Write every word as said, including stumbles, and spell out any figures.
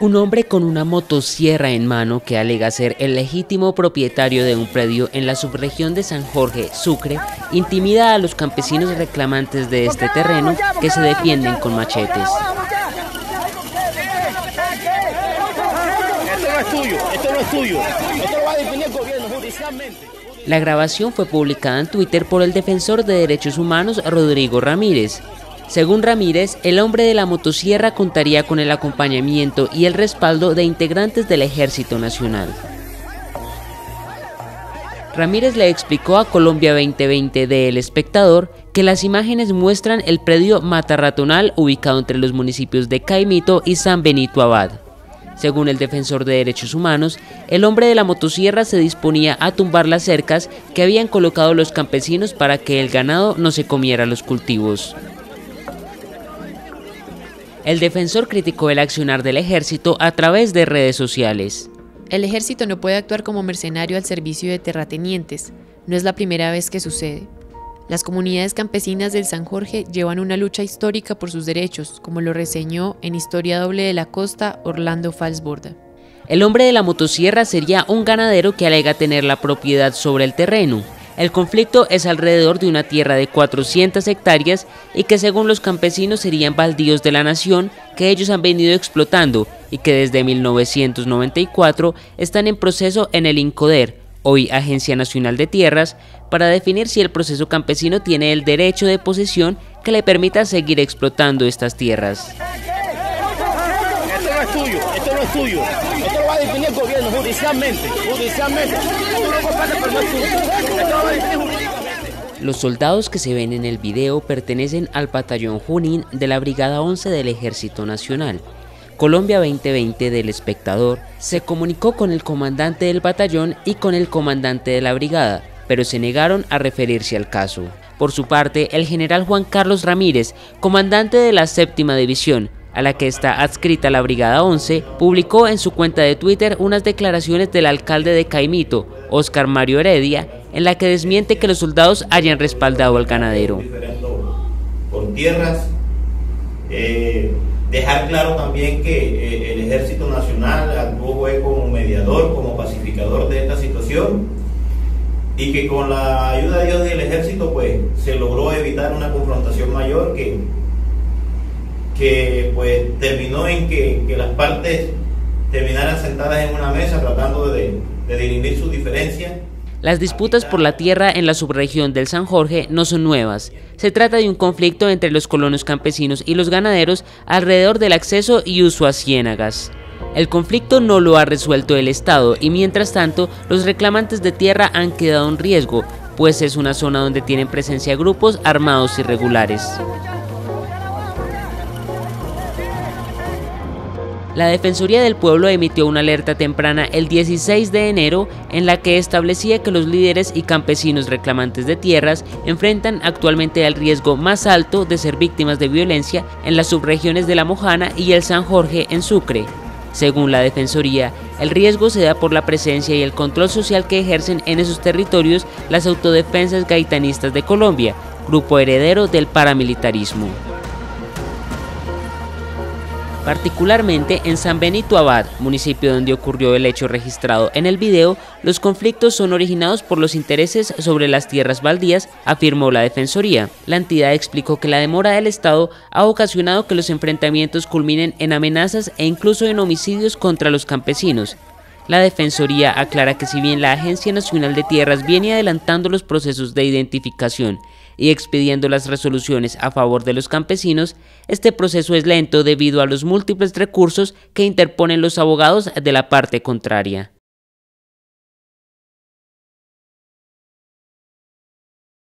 Un hombre con una motosierra en mano que alega ser el legítimo propietario de un predio en la subregión de San Jorge, Sucre, intimida a los campesinos reclamantes de este terreno que se defienden con machetes. La grabación fue publicada en Twitter por el defensor de derechos humanos Rodrigo Ramírez. Según Ramírez, el hombre de la motosierra contaría con el acompañamiento y el respaldo de integrantes del Ejército Nacional. Ramírez le explicó a Colombia veinte veinte de El Espectador que las imágenes muestran el predio Matarratonal ubicado entre los municipios de Caimito y San Benito Abad. Según el defensor de derechos humanos, el hombre de la motosierra se disponía a tumbar las cercas que habían colocado los campesinos para que el ganado no se comiera los cultivos. El defensor criticó el accionar del ejército a través de redes sociales. El ejército no puede actuar como mercenario al servicio de terratenientes. No es la primera vez que sucede. Las comunidades campesinas del San Jorge llevan una lucha histórica por sus derechos, como lo reseñó en Historia doble de la costa Orlando Fals Borda. El hombre de la motosierra sería un ganadero que alega tener la propiedad sobre el terreno. El conflicto es alrededor de una tierra de cuatrocientas hectáreas y que según los campesinos serían baldíos de la nación que ellos han venido explotando y que desde mil novecientos noventa y cuatro están en proceso en el INCODER, hoy Agencia Nacional de Tierras, para definir si el proceso campesino tiene el derecho de posesión que le permita seguir explotando estas tierras. Esto no es tuyo, esto no es tuyo, esto lo va a definir el gobierno judicialmente, judicialmente. Los soldados que se ven en el video pertenecen al batallón Junín de la Brigada once del Ejército Nacional. Colombia veinte veinte del Espectador se comunicó con el comandante del batallón y con el comandante de la brigada, pero se negaron a referirse al caso. Por su parte, el general Juan Carlos Ramírez, comandante de la séptima división, a la que está adscrita la Brigada once, publicó en su cuenta de Twitter unas declaraciones del alcalde de Caimito, Óscar Mario Heredia, en la que desmiente que los soldados hayan respaldado al ganadero. Con tierras, eh, dejar claro también que eh, el Ejército Nacional actuó como mediador, como pacificador de esta situación, y que con la ayuda de Dios y el Ejército pues se logró evitar una confrontación mayor que que pues terminó en que, que las partes terminaran sentadas en una mesa tratando de, de dirimir sus diferencias. Las disputas por la tierra en la subregión del San Jorge no son nuevas. Se trata de un conflicto entre los colonos campesinos y los ganaderos alrededor del acceso y uso a ciénagas. El conflicto no lo ha resuelto el Estado y mientras tanto los reclamantes de tierra han quedado en riesgo, pues es una zona donde tienen presencia grupos armados irregulares. La Defensoría del Pueblo emitió una alerta temprana el dieciséis de enero en la que establecía que los líderes y campesinos reclamantes de tierras enfrentan actualmente el riesgo más alto de ser víctimas de violencia en las subregiones de La Mojana y el San Jorge en Sucre. Según la Defensoría, el riesgo se da por la presencia y el control social que ejercen en esos territorios las autodefensas gaitanistas de Colombia, grupo heredero del paramilitarismo. Particularmente en San Benito Abad, municipio donde ocurrió el hecho registrado en el video, los conflictos son originados por los intereses sobre las tierras baldías, afirmó la Defensoría. La entidad explicó que la demora del Estado ha ocasionado que los enfrentamientos culminen en amenazas e incluso en homicidios contra los campesinos. La Defensoría aclara que si bien la Agencia Nacional de Tierras viene adelantando los procesos de identificación y expidiendo las resoluciones a favor de los campesinos, este proceso es lento debido a los múltiples recursos que interponen los abogados de la parte contraria.